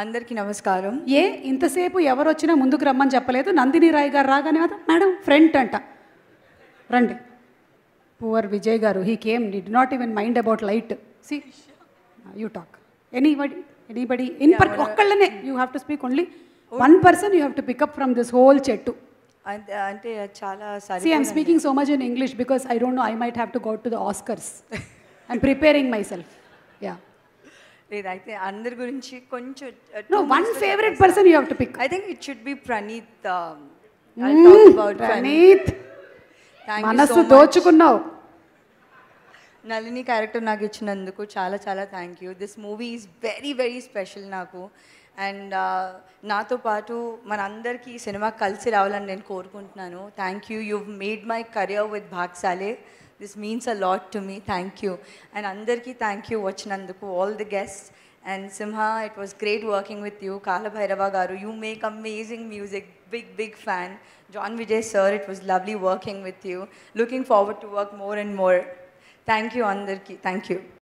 Andarki namaskaram. Ye inta sepu evaru vachina munduku rammani cheppaledu Nandini Rai garu raagane kada madam friend anta. Randi. Poor Vijay Garu, he came, he did not even mind about light. See, you talk. Anybody, in yeah, you have to speak only. One person you have to pick up from this whole chettu. See, I'm speaking so much in English because I don't know, I might have to go to the Oscars. I'm preparing myself. Yeah. No, one favorite person you have to pick. I think it should be Praneet. I'll talk about Praneet. Thank you so much. Nalini character naaku ichinanduku chala chala thank you. This movie is very very special naaku and naato paatu manandarki cinema kalisi raavalani nenu korukuntunnanu. Thank you. You've made my career with Bhagsale. This means a lot to me. Thank you. And andarki thank you vachinanduku, all the guests. And Simha, it was great working with you. Kalabhairava Garu, you make amazing music. Big, big fan. John Vijay sir, it was lovely working with you. Looking forward to work more and more. Thank you, Andarki. Thank you.